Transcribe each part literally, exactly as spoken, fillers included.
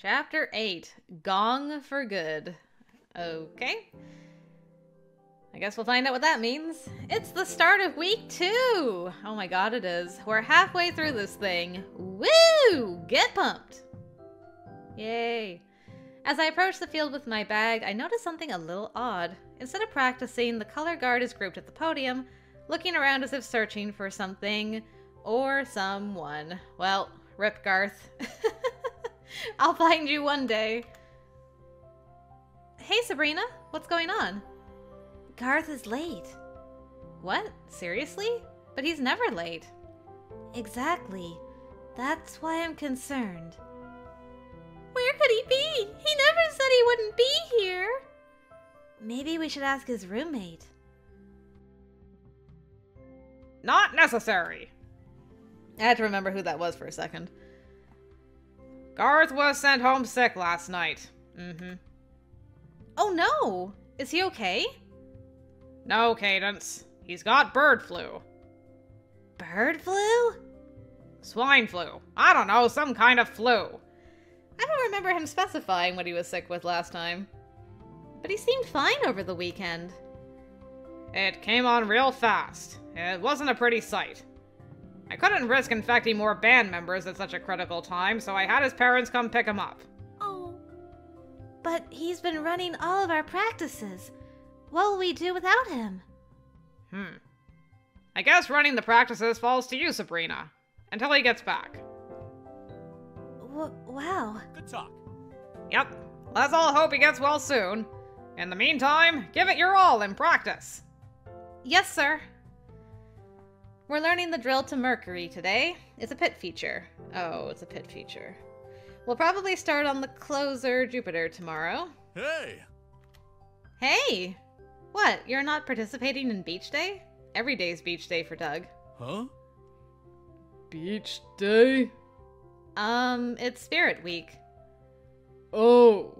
Chapter eight, Gone for Good. Okay. I guess we'll find out what that means. It's the start of week two! Oh my god, it is. We're halfway through this thing. Woo! Get pumped! Yay. As I approach the field with my bag, I notice something a little odd. Instead of practicing, the color guard is grouped at the podium, looking around as if searching for something or someone. Well, rip Garth. I'll find you one day. Hey, Sabrina, what's going on? Garth is late. What? Seriously? But he's never late. Exactly. That's why I'm concerned. Where could he be? He never said he wouldn't be here. Maybe we should ask his roommate. Not necessary. I had to remember who that was for a second. Garth was sent home sick last night. Mm-hmm. Oh no! Is he okay? No, Cadence. He's got bird flu. Bird flu? Swine flu. I don't know, some kind of flu. I don't remember him specifying what he was sick with last time. But he seemed fine over the weekend. It came on real fast. It wasn't a pretty sight. I couldn't risk infecting more band members at such a critical time, so I had his parents come pick him up. Oh. But he's been running all of our practices. What'll we do without him? Hmm. I guess running the practices falls to you, Sabrina. Until he gets back. W- wow. Good talk. Yep. Let's all hope he gets well soon. In the meantime, give it your all in practice. Yes, sir. We're learning the drill to Mercury today. It's a pit feature. Oh, it's a pit feature. We'll probably start on the closer Jupiter tomorrow. Hey! Hey! What, you're not participating in Beach Day? Every day's Beach Day for Doug. Huh? Beach Day? Um, it's Spirit Week. Oh,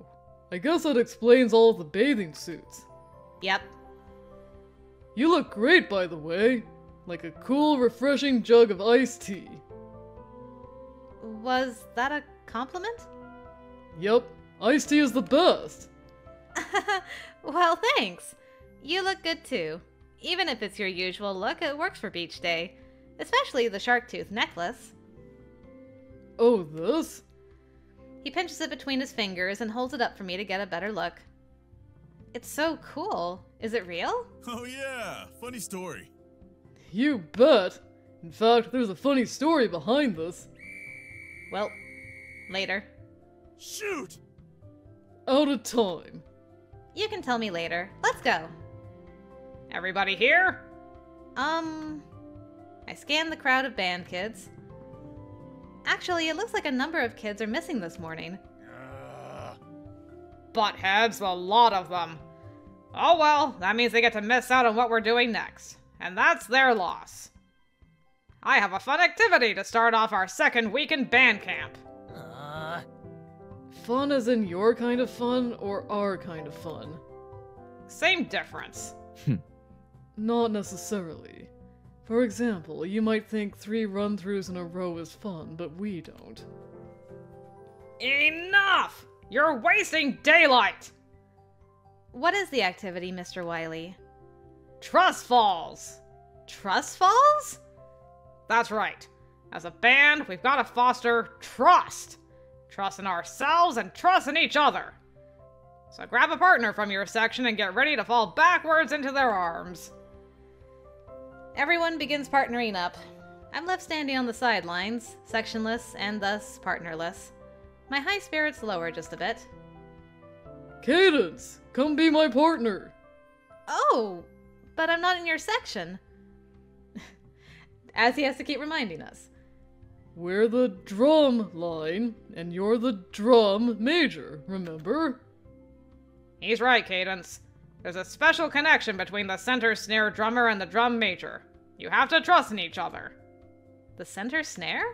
I guess that explains all the bathing suits. Yep. You look great, by the way. Like a cool, refreshing jug of iced tea. Was that a compliment? Yep, iced tea is the best. Well, thanks. You look good too. Even if it's your usual look, it works for Beach Day. Especially the shark tooth necklace. Oh, this? He pinches it between his fingers and holds it up for me to get a better look. It's so cool. Is it real? Oh yeah, funny story. You bet! In fact, there's a funny story behind this. Well, later. Shoot! Out of time. You can tell me later. Let's go. Everybody here? Um... I scan the crowd of band kids. Actually, it looks like a number of kids are missing this morning. Uh, buttheads, a lot of them. Oh well, that means they get to miss out on what we're doing next. And that's their loss. I have a fun activity to start off our second week in band camp. Uh, fun as in your kind of fun or our kind of fun? Same difference. Not necessarily. For example, you might think three run-throughs in a row is fun, but we don't. Enough! You're wasting daylight! What is the activity, Mister Wiley? Trust falls! Trust falls? That's right. As a band, we've got to foster trust. Trust in ourselves and trust in each other. So grab a partner from your section and get ready to fall backwards into their arms. Everyone begins partnering up. I'm left standing on the sidelines, sectionless and thus partnerless. My high spirits lower just a bit. Cadence, come be my partner! Oh! But I'm not in your section. As he has to keep reminding us. We're the drum line, and you're the drum major, remember? He's right, Cadence. There's a special connection between the center snare drummer and the drum major. You have to trust in each other. The center snare?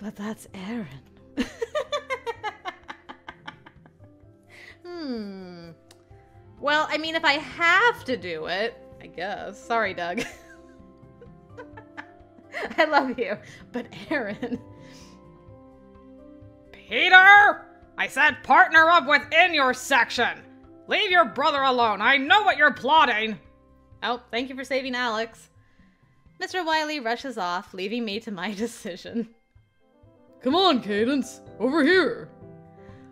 But that's Aaron. Hmm... Well, I mean, if I have to do it, I guess. Sorry, Doug. I love you, but Aaron... Peter! I said partner up within your section! Leave your brother alone, I know what you're plotting! Oh, thank you for saving Alex. Mister Wiley rushes off, leaving me to my decision. Come on, Cadence! Over here!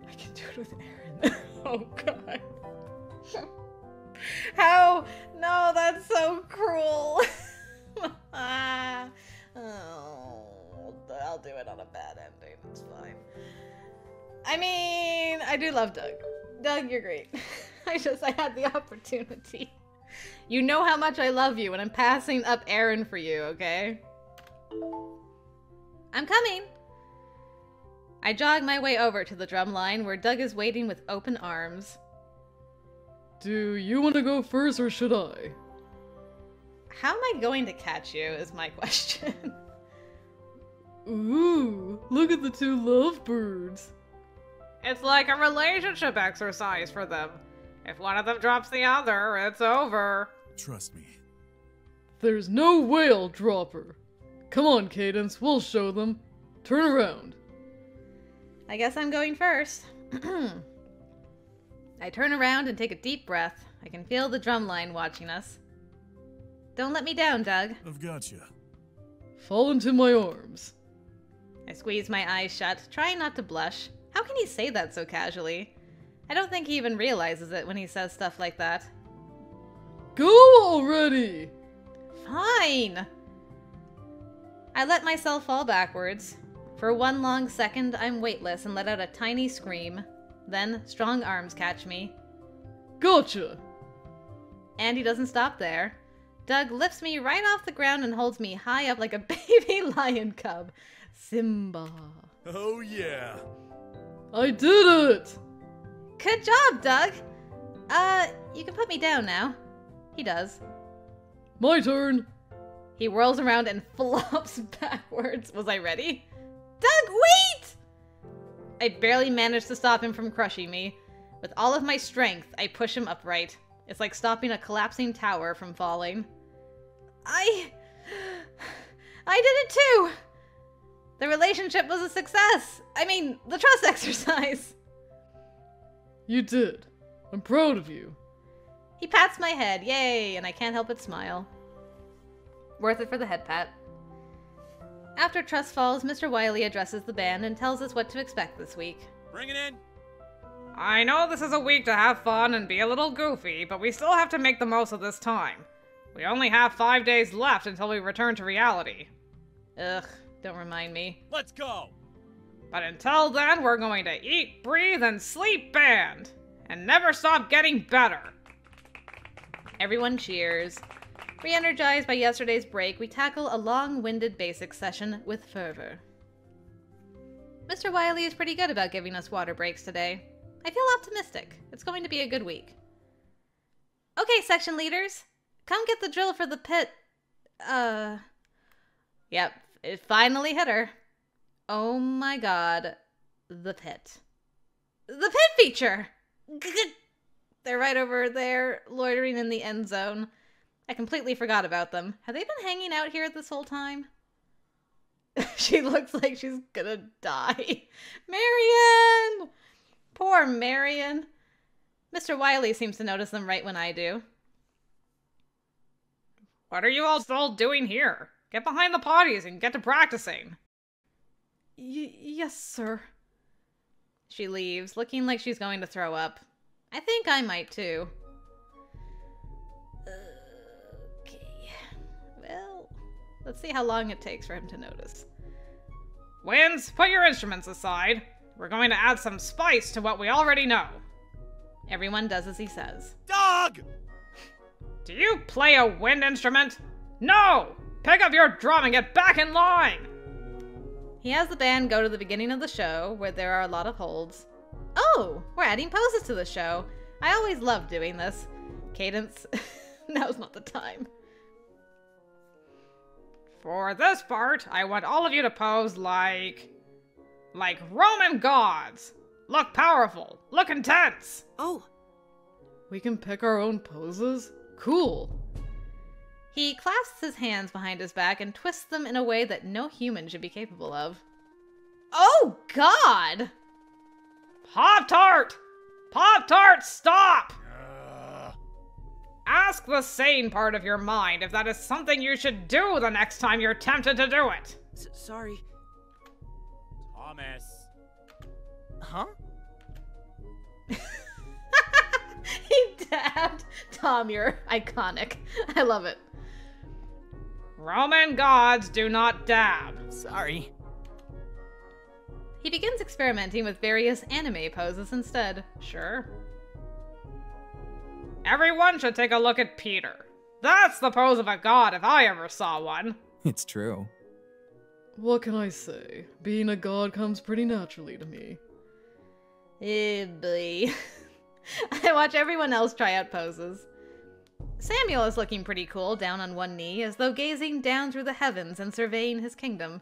I can do it with Aaron. Oh, God. How? No, that's so cruel. Oh, I'll do it on a bad ending. It's fine. I mean, I do love Doug. Doug, you're great. I just, I had the opportunity. You know how much I love you, and I'm passing up Aaron for you, okay? I'm coming. I jog my way over to the drum line where Doug is waiting with open arms. Do you want to go first or should I? How am I going to catch you is my question. Ooh, look at the two lovebirds. It's like a relationship exercise for them. If one of them drops the other, it's over. Trust me. There's no way I'll drop her. Come on, Cadence, we'll show them. Turn around. I guess I'm going first. I turn around and take a deep breath. I can feel the drum line watching us. Don't let me down, Doug. I've got you. Fall into my arms. I squeeze my eyes shut, trying not to blush. How can he say that so casually? I don't think he even realizes it when he says stuff like that. Go already! Fine! I let myself fall backwards. For one long second, I'm weightless and let out a tiny scream. Then, strong arms catch me. Gotcha! And he doesn't stop there. Doug lifts me right off the ground and holds me high up like a baby lion cub. Simba. Oh yeah! I did it! Good job, Doug! Uh, you can put me down now. He does. My turn! He whirls around and flops backwards. Was I ready? Doug, wait! I barely managed to stop him from crushing me. With all of my strength, I push him upright. It's like stopping a collapsing tower from falling. I... I did it too! The relationship was a success! I mean, the trust exercise! You did. I'm proud of you. He pats my head, yay, and I can't help but smile. Worth it for the head pat. After trust falls, Mister Wiley addresses the band and tells us what to expect this week. Bring it in! I know this is a week to have fun and be a little goofy, but we still have to make the most of this time. We only have five days left until we return to reality. Ugh, don't remind me. Let's go! But until then, we're going to eat, breathe, and sleep band! And never stop getting better! Everyone cheers. Re-energized by yesterday's break, we tackle a long-winded basics session with fervor. Mister Wiley is pretty good about giving us water breaks today. I feel optimistic. It's going to be a good week. Okay, section leaders. Come get the drill for the pit. Uh... Yep, it finally hit her. Oh my god. The pit. The pit feature! They're right over there, loitering in the end zone. I completely forgot about them. Have they been hanging out here this whole time? She looks like she's gonna die. Marion! Poor Marion. Mister Wiley seems to notice them right when I do. What are you all still doing here? Get behind the potties and get to practicing. Y- yes, sir. She leaves, looking like she's going to throw up. I think I might too. Let's see how long it takes for him to notice. Wins, put your instruments aside. We're going to add some spice to what we already know. Everyone does as he says. Doug! Do you play a wind instrument? No! Pick up your drum and get back in line! He has the band go to the beginning of the show, where there are a lot of holds. Oh, we're adding poses to the show. I always love doing this. Cadence, now's not the time. For this part, I want all of you to pose like... like Roman gods! Look powerful! Look intense! Oh! We can pick our own poses? Cool! He clasps his hands behind his back and twists them in a way that no human should be capable of. Oh, God! Pop-Tart! Pop-Tart, stop! Uh. Ask the sane part of your mind if that is something you should do the next time you're tempted to do it. S- sorry. Thomas. Huh? He dabbed. Tom, you're iconic. I love it. Roman gods do not dab. Sorry. He begins experimenting with various anime poses instead. Sure. Everyone should take a look at Peter. That's the pose of a god if I ever saw one. It's true. What can I say? Being a god comes pretty naturally to me. Eh, boy. I watch everyone else try out poses. Samuel is looking pretty cool, down on one knee, as though gazing down through the heavens and surveying his kingdom.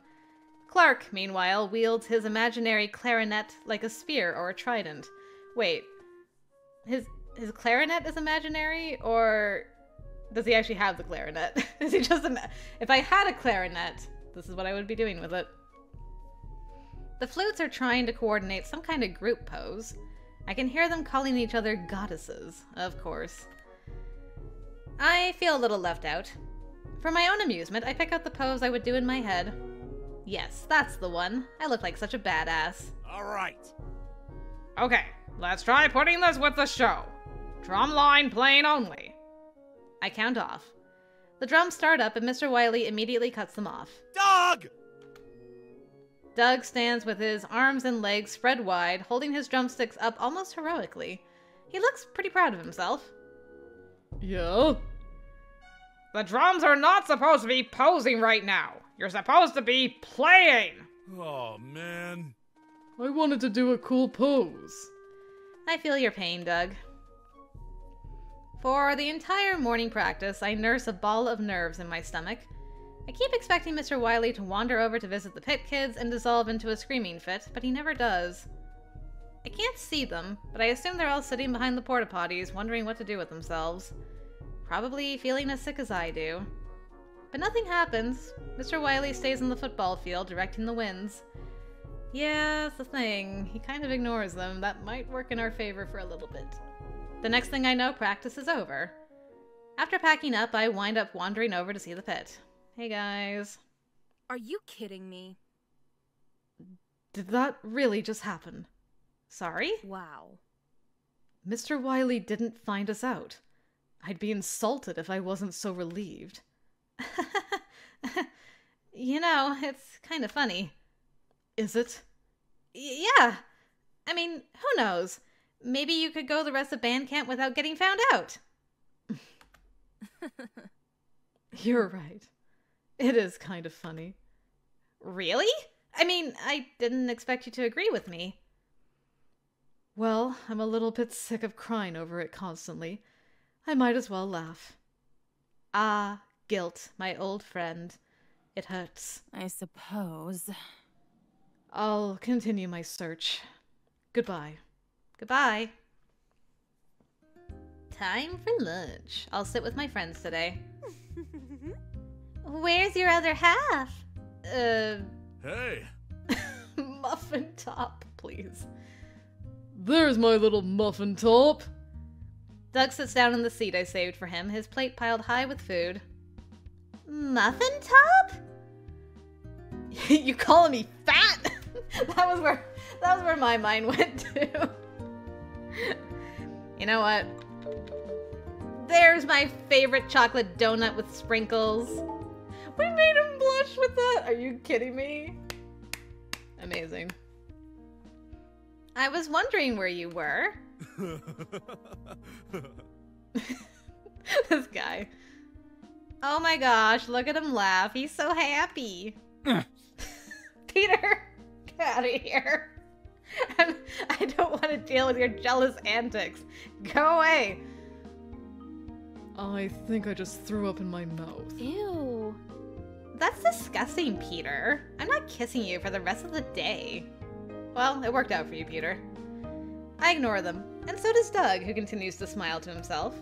Clark, meanwhile, wields his imaginary clarinet like a spear or a trident. Wait, his his clarinet is imaginary, or does he actually have the clarinet? Is he just a? If I had a clarinet, this is what I would be doing with it. The flutes are trying to coordinate some kind of group pose. I can hear them calling each other goddesses, of course. I feel a little left out. For my own amusement, I pick out the pose I would do in my head. Yes, that's the one. I look like such a badass. All right. Okay, let's try putting this with the show. Drumline playing only. I count off. The drums start up and Mister Wiley immediately cuts them off. Doug! Doug stands with his arms and legs spread wide, holding his drumsticks up almost heroically. He looks pretty proud of himself. Yeah? The drums are not supposed to be posing right now. You're supposed to be playing. Oh, man. I wanted to do a cool pose. I feel your pain, Doug. For the entire morning practice, I nurse a ball of nerves in my stomach. I keep expecting Mister Wiley to wander over to visit the pit kids and dissolve into a screaming fit, but he never does. I can't see them, but I assume they're all sitting behind the porta potties, wondering what to do with themselves. Probably feeling as sick as I do. But nothing happens. Mister Wiley stays on the football field, directing the winds. Yeah, that's the thing. He kind of ignores them. That might work in our favor for a little bit. The next thing I know, practice is over. After packing up, I wind up wandering over to see the pit. Hey, guys. Are you kidding me? Did that really just happen? Sorry? Wow. Mister Wiley didn't find us out. I'd be insulted if I wasn't so relieved. You know, it's kind of funny. Is it? Y- yeah. I mean, who knows? Maybe you could go the rest of band camp without getting found out. You're right. It is kind of funny. Really? I mean, I didn't expect you to agree with me. Well, I'm a little bit sick of crying over it constantly. I might as well laugh. Ah, guilt, my old friend. It hurts. I suppose. I'll continue my search. Goodbye. Goodbye. Time for lunch. I'll sit with my friends today. Where's your other half? Uh... Hey! Muffin top, please. There's my little muffin top! Doug sits down in the seat I saved for him, his plate piled high with food. Muffin top? You calling me fat? That was where, that was where my mind went to. You know what? There's my favorite chocolate donut with sprinkles. We made him blush with that! Are you kidding me? Amazing. I was wondering where you were. This guy. Oh my gosh, look at him laugh. He's so happy. Peter, get out of here. I'm, I don't want to deal with your jealous antics. Go away. I think I just threw up in my mouth. Ew. That's disgusting, Peter. I'm not kissing you for the rest of the day. Well, it worked out for you, Peter. I ignore them, and so does Doug, who continues to smile to himself.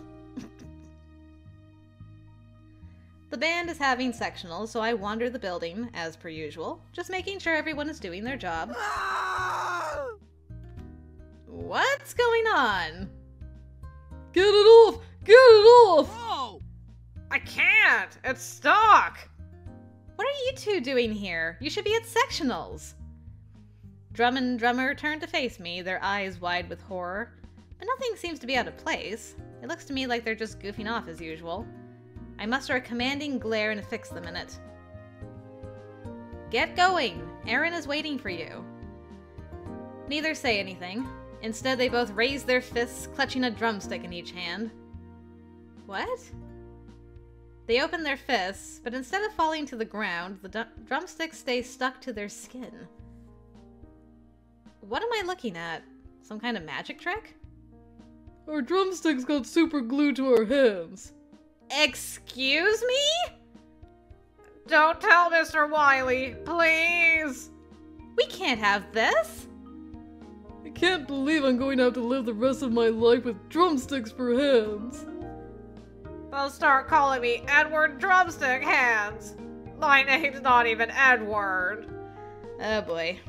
The band is having sectionals, so I wander the building, as per usual, just making sure everyone is doing their job. What's going on? Get it off! Get it off! Whoa! I can't! It's stuck! What are you two doing here? You should be at sectionals. Drum and Drummer turned to face me, their eyes wide with horror. But nothing seems to be out of place. It looks to me like they're just goofing off as usual. I muster a commanding glare and fix them in it. Get going! Aaron is waiting for you. Neither say anything. Instead, they both raise their fists, clutching a drumstick in each hand. What? They open their fists, but instead of falling to the ground, the drumsticks stay stuck to their skin. What am I looking at? Some kind of magic trick? Our drumsticks got super glued to our hands. Excuse me? Don't tell Mister Wiley, please! We can't have this! I can't believe I'm going to have to live the rest of my life with drumsticks for hands. They'll start calling me Edward Drumstick Hands. My name's not even Edward. Oh boy.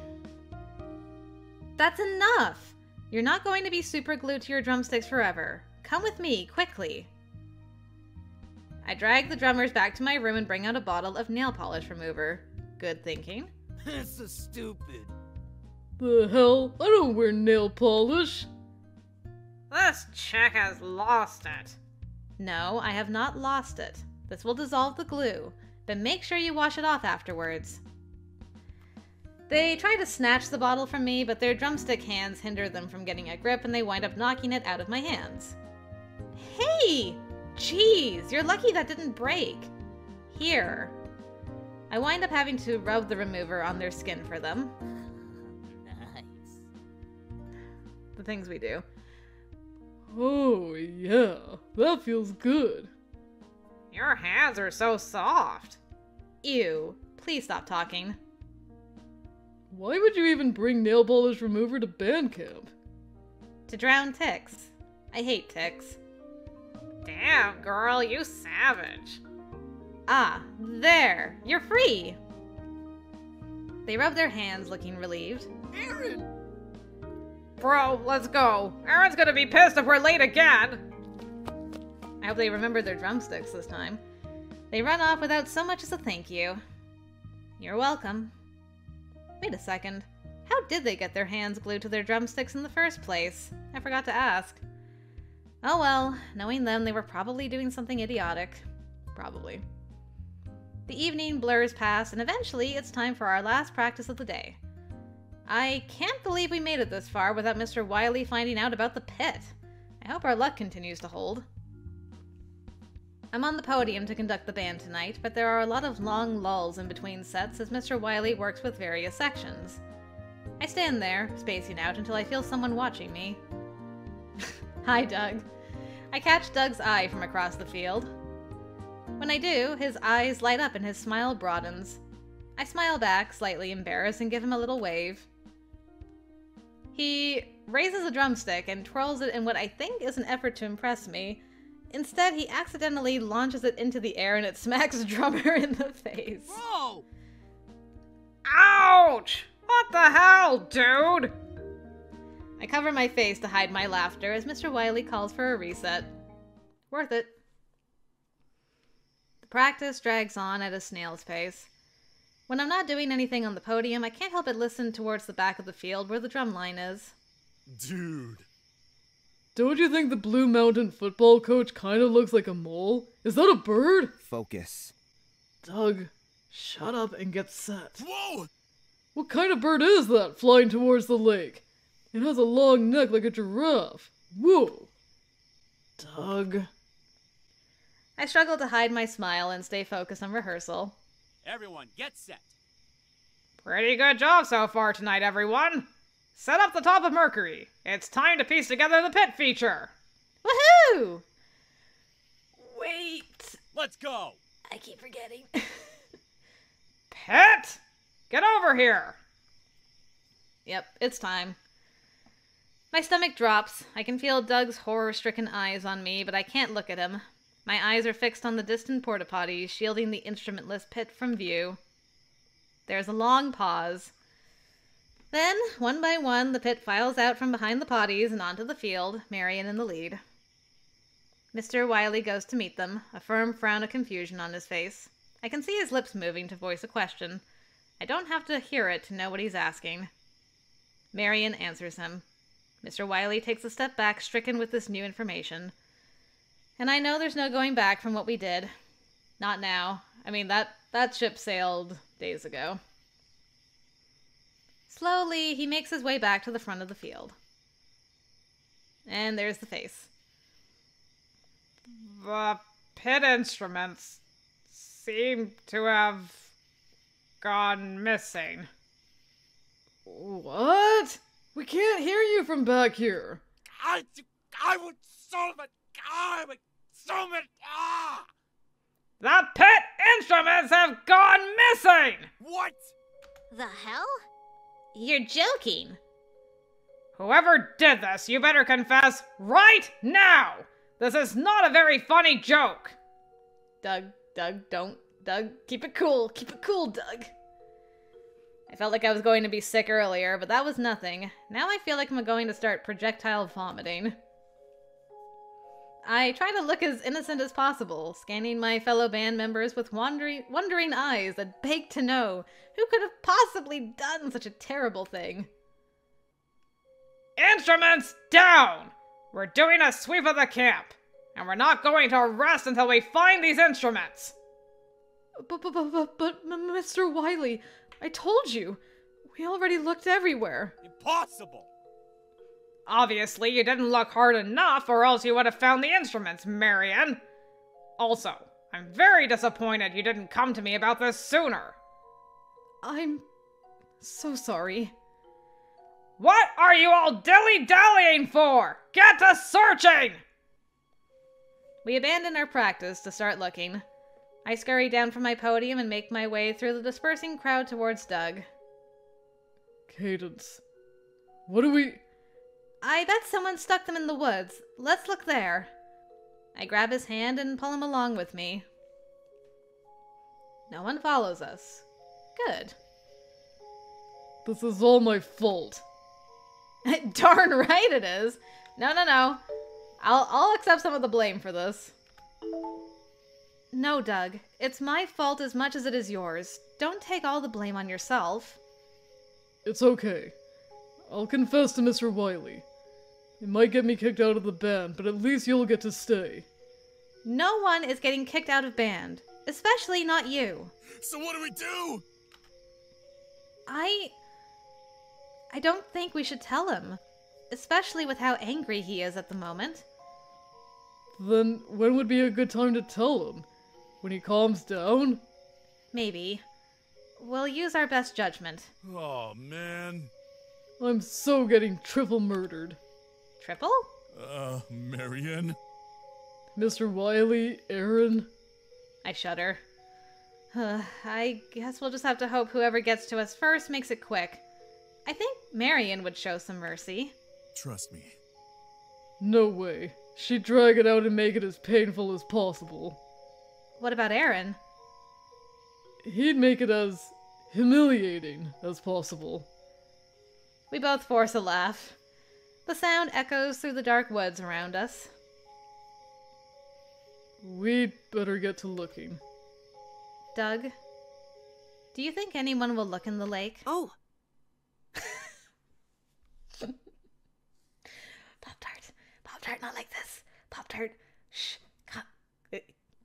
That's enough! You're not going to be super glued to your drumsticks forever. Come with me, quickly. I drag the drummers back to my room and bring out a bottle of nail polish remover. Good thinking. That's so stupid. The hell? I don't wear nail polish. This chick has lost it. No, I have not lost it. This will dissolve the glue, but make sure you wash it off afterwards. They try to snatch the bottle from me, but their drumstick hands hinder them from getting a grip and they wind up knocking it out of my hands. Hey! Jeez, you're lucky that didn't break. Here. I wind up having to rub the remover on their skin for them. Nice. The things we do. Oh, yeah. That feels good. Your hands are so soft. Ew. Please stop talking. Why would you even bring nail polish remover to band camp? To drown ticks. I hate ticks. Damn, girl, you savage. Ah, there. You're free. They rub their hands, looking relieved. Aaron! Bro, let's go. Aaron's gonna be pissed if we're late again. I hope they remember their drumsticks this time. They run off without so much as a thank you. You're welcome. Wait a second. How did they get their hands glued to their drumsticks in the first place? I forgot to ask. Oh well, knowing them, they were probably doing something idiotic. Probably. The evening blurs past, and eventually it's time for our last practice of the day. I can't believe we made it this far without Mister Wiley finding out about the pit. I hope our luck continues to hold. I'm on the podium to conduct the band tonight, but there are a lot of long lulls in between sets as Mister Wiley works with various sections. I stand there, spacing out, until I feel someone watching me. Hi, Doug. I catch Doug's eye from across the field. When I do, his eyes light up and his smile broadens. I smile back, slightly embarrassed, and give him a little wave. He raises a drumstick and twirls it in what I think is an effort to impress me. Instead, he accidentally launches it into the air and it smacks Drummer in the face. Whoa! Ouch! What the hell, dude? I cover my face to hide my laughter as Mister Wiley calls for a reset. Worth it. The practice drags on at a snail's pace. When I'm not doing anything on the podium, I can't help but listen towards the back of the field where the drum line is. Dude. Don't you think the Blue Mountain football coach kind of looks like a mole? Is that a bird? Focus. Doug, shut up and get set. Whoa! What kind of bird is that flying towards the lake? It has a long neck like a giraffe. Whoa! Doug. I struggle to hide my smile and stay focused on rehearsal. Everyone, get set. Pretty good job so far tonight, everyone. Set up the top of Mercury. It's time to piece together the pit feature. Woohoo! Wait. Let's go. I keep forgetting. Pit! Get over here. Yep, it's time. My stomach drops. I can feel Doug's horror-stricken eyes on me, but I can't look at him. My eyes are fixed on the distant porta-potties, shielding the instrumentless pit from view. There's a long pause. Then, one by one, the pit files out from behind the potties and onto the field, Marion in the lead. Mister Wiley goes to meet them, a firm frown of confusion on his face. I can see his lips moving to voice a question. I don't have to hear it to know what he's asking. Marion answers him. Mister Wiley takes a step back, stricken with this new information. And I know there's no going back from what we did. Not now. I mean, that, that ship sailed days ago. Slowly, he makes his way back to the front of the field. And there's the face. The pit instruments seem to have gone missing. What? We can't hear you from back here. I, I would solve it. I would solve it. Ah! The pit instruments have gone missing! What? The hell? You're joking. Whoever did this, you better confess right now! This is not a very funny joke! Doug, Doug, don't. Doug, keep it cool. Keep it cool, Doug. I felt like I was going to be sick earlier, but that was nothing. Now I feel like I'm going to start projectile vomiting. I try to look as innocent as possible, scanning my fellow band members with wandering, wondering eyes that beg to know who could have possibly done such a terrible thing. Instruments down! We're doing a sweep of the camp, and we're not going to rest until we find these instruments! But, but, but, but, Mister Wiley, I told you, we already looked everywhere. Impossible! Obviously, you didn't look hard enough, or else you would have found the instruments, Marion. Also, I'm very disappointed you didn't come to me about this sooner. I'm so sorry. What are you all dilly-dallying for? Get to searching! We abandon our practice to start looking. I scurry down from my podium and make my way through the dispersing crowd towards Doug. Cadence. What do we... I bet someone stuck them in the woods. Let's look there. I grab his hand and pull him along with me. No one follows us. Good. This is all my fault. Darn right it is. No, no, no. I'll, I'll accept some of the blame for this. No, Doug. It's my fault as much as it is yours. Don't take all the blame on yourself. It's okay. I'll confess to Mister Wiley. It might get me kicked out of the band, but at least you'll get to stay. No one is getting kicked out of band. Especially not you. So what do we do? I... I don't think we should tell him. Especially with how angry he is at the moment. Then when would be a good time to tell him? When he calms down? Maybe. We'll use our best judgment. Oh, man. I'm so getting triple murdered. Triple? Uh, Marion? Mister Wiley, Aaron? I shudder. Uh, I guess we'll just have to hope whoever gets to us first makes it quick. I think Marion would show some mercy. Trust me. No way. She'd drag it out and make it as painful as possible. What about Aaron? He'd make it as humiliating as possible. We both force a laugh. The sound echoes through the dark woods around us. We'd better get to looking. Doug, do you think anyone will look in the lake? Oh! Pop-Tart. Pop-Tart, not like this. Pop-Tart. Shh. Come.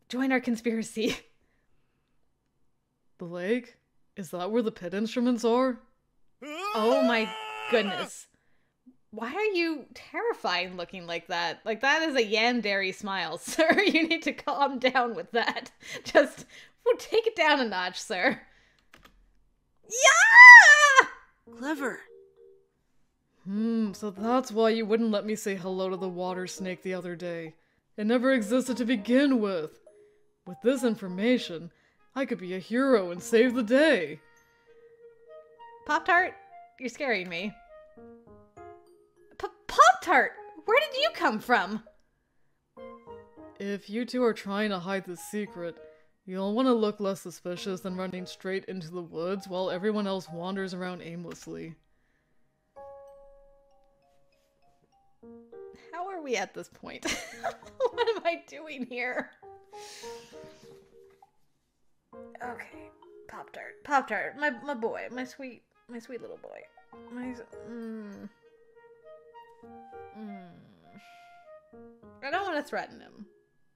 Join our conspiracy. The lake? Is that where the pit instruments are? Oh my... goodness. Why are you terrifying looking like that? Like, that is a Yandere smile, sir. You need to calm down with that. Just, we'll take it down a notch, sir. Yeah! Clever. Hmm, so that's why you wouldn't let me say hello to the water snake the other day. It never existed to begin with. With this information, I could be a hero and save the day. Pop-Tart? You're scaring me. P-Pop-Tart! Where did you come from? If you two are trying to hide this secret, you'll want to look less suspicious than running straight into the woods while everyone else wanders around aimlessly. we at this point? What am I doing here? Okay. Pop-Tart. Pop-Tart. My, my boy. My sweet, my sweet little boy. My... Mm. Mm. I don't want to threaten him.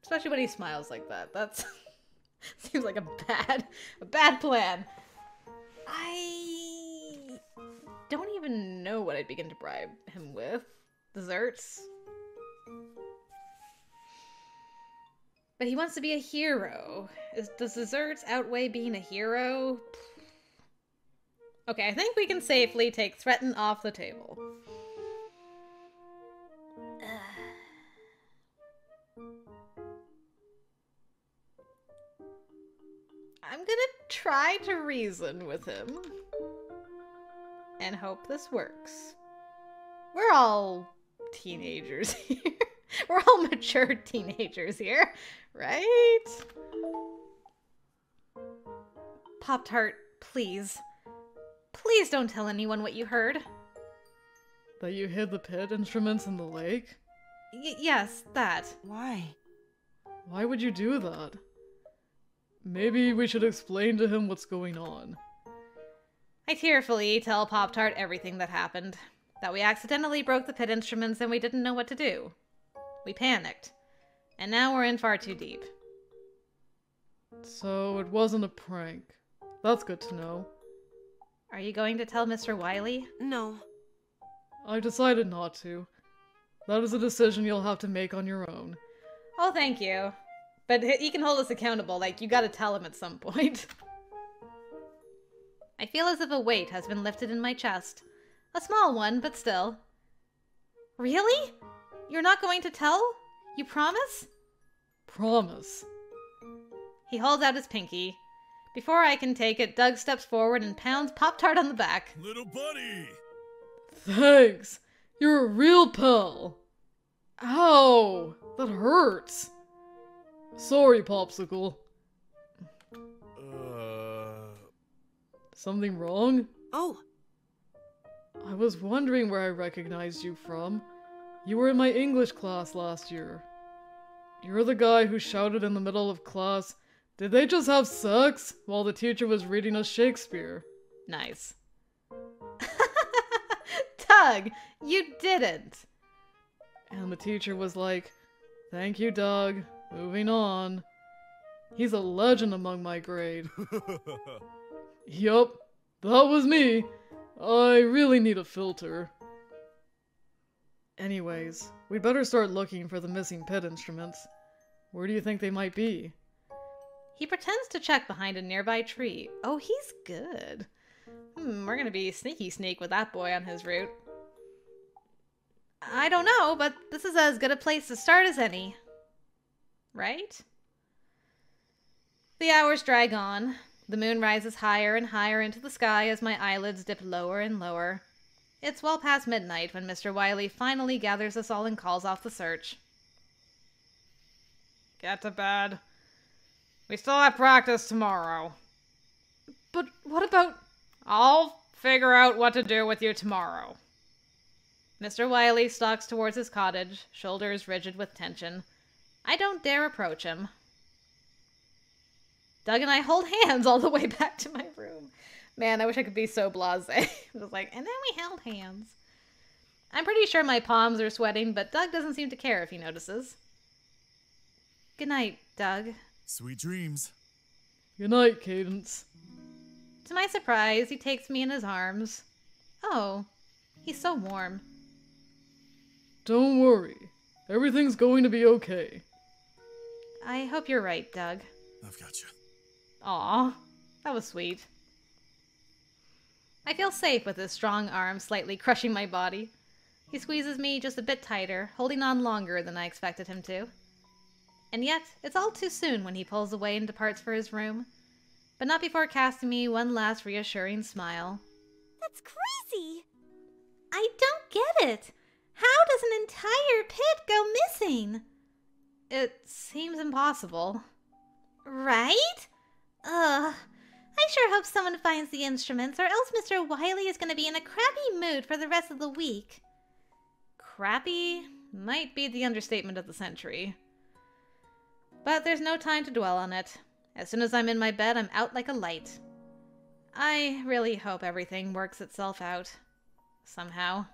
Especially when he smiles like that. That's... Seems like a bad, a bad plan. I don't even know what I'd begin to bribe him with. Desserts. But he wants to be a hero. Is, does desserts outweigh being a hero? Okay, I think we can safely take threaten off the table. I'm gonna try to reason with him and hope this works. We're all teenagers here. We're all mature teenagers here, right? Pop-Tart, please. Please don't tell anyone what you heard. That you hid the pit instruments in the lake? Y- yes, that. Why? Why would you do that? Maybe we should explain to him what's going on. I tearfully tell Pop-Tart everything that happened. That we accidentally broke the pit instruments and we didn't know what to do. We panicked. And now we're in far too deep. So it wasn't a prank. That's good to know. Are you going to tell Mister Wiley? No. I decided not to. That is a decision you'll have to make on your own. Oh, thank you. But he can hold us accountable, like, you gotta tell him at some point. I feel as if a weight has been lifted in my chest. A small one, but still. Really? You're not going to tell? You promise? Promise. He holds out his pinky. Before I can take it, Doug steps forward and pounds Pop-Tart on the back. Little buddy! Thanks! You're a real pal! Ow! That hurts! Sorry, Popsicle. Uh... Something wrong? Oh! I was wondering where I recognized you from. You were in my English class last year. You're the guy who shouted in the middle of class, "Did they just have sex?" while the teacher was reading us Shakespeare. Nice. Doug, you didn't! And the teacher was like, "Thank you, Doug. Moving on." He's a legend among my grade. Yup, that was me. I really need a filter. Anyways, we'd better start looking for the missing pit instruments. Where do you think they might be? He pretends to check behind a nearby tree. Oh, he's good. Hmm, we're gonna be sneaky sneak with that boy on his route. I don't know, but this is as good a place to start as any. Right? The hours drag on. The moon rises higher and higher into the sky as my eyelids dip lower and lower. It's well past midnight when Mister Wiley finally gathers us all and calls off the search. Get to bed. We still have practice tomorrow. But what about... I'll figure out what to do with you tomorrow. Mister Wiley stalks towards his cottage, shoulders rigid with tension. I don't dare approach him. Doug and I hold hands all the way back to my room. Man, I wish I could be so blasé. I'm just like, and then we held hands. I'm pretty sure my palms are sweating, but Doug doesn't seem to care if he notices. Good night, Doug. Sweet dreams. Good night, Cadence. To my surprise, he takes me in his arms. Oh, he's so warm. Don't worry. Everything's going to be okay. I hope you're right, Doug. I've got you. Aw, that was sweet. I feel safe with his strong arm slightly crushing my body. He squeezes me just a bit tighter, holding on longer than I expected him to. And yet, it's all too soon when he pulls away and departs for his room. But not before casting me one last reassuring smile. That's crazy! I don't get it! How does an entire pit go missing? It seems impossible. Right? Ugh. I sure hope someone finds the instruments, or else Mister Wiley is going to be in a crappy mood for the rest of the week. Crappy? might be the understatement of the century. But there's no time to dwell on it. As soon as I'm in my bed, I'm out like a light. I really hope everything works itself out. Somehow.